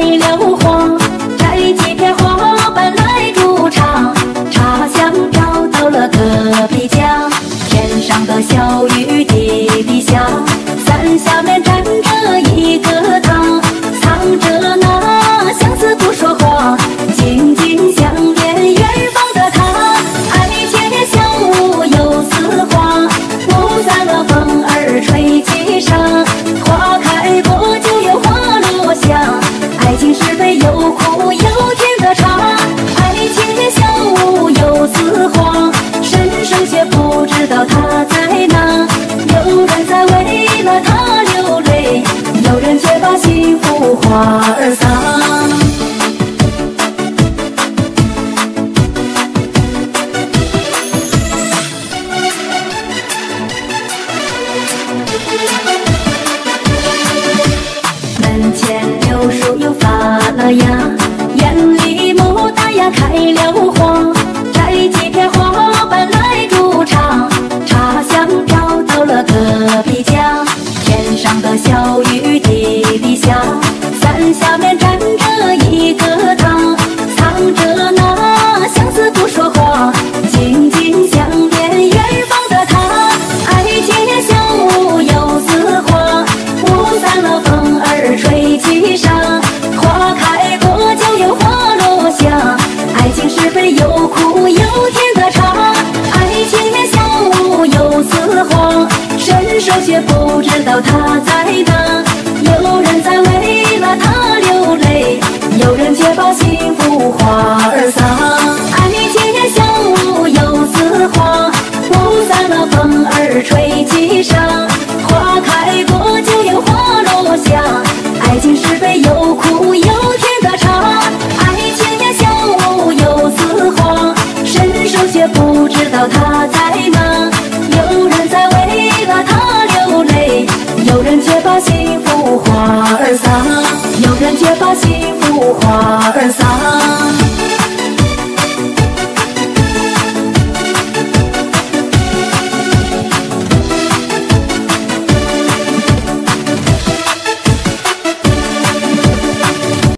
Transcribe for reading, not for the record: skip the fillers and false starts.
柳黄，摘几片花瓣来煮茶，茶香飘到了隔壁家。天上的小雨滴滴下，伞下面站着一个他，藏着那相思不说话，静静想念远方的他。爱情的小屋有似花，雾散了风儿吹起沙，花开过就有花落下。 爱情是杯有苦有甜的茶，爱情的小屋有似花，深深却不知道它在哪。有人在为了它流泪，有人却把幸福花儿撒。 呀，眼里牡丹呀开了花，摘几片花瓣来煮茶，茶香飘到了隔壁家。天上的小雨滴滴下，伞下面站着一个他，藏着那相思不说话，静静想念远方的他。爱情的小屋有似花，雾散了风儿吹起沙。 有苦有甜的茶，爱情的小屋有似花，伸手却不知道它在哪。有人在为了它流泪，有人却把幸福花儿撒。爱情的小屋有似花，雾散了风儿吹起沙，花开过就有花落下。爱情是杯有苦有甜的茶。 不知道他在哪，有人在为了他流泪，有人却把幸福花儿撒，有人却把幸福花儿撒。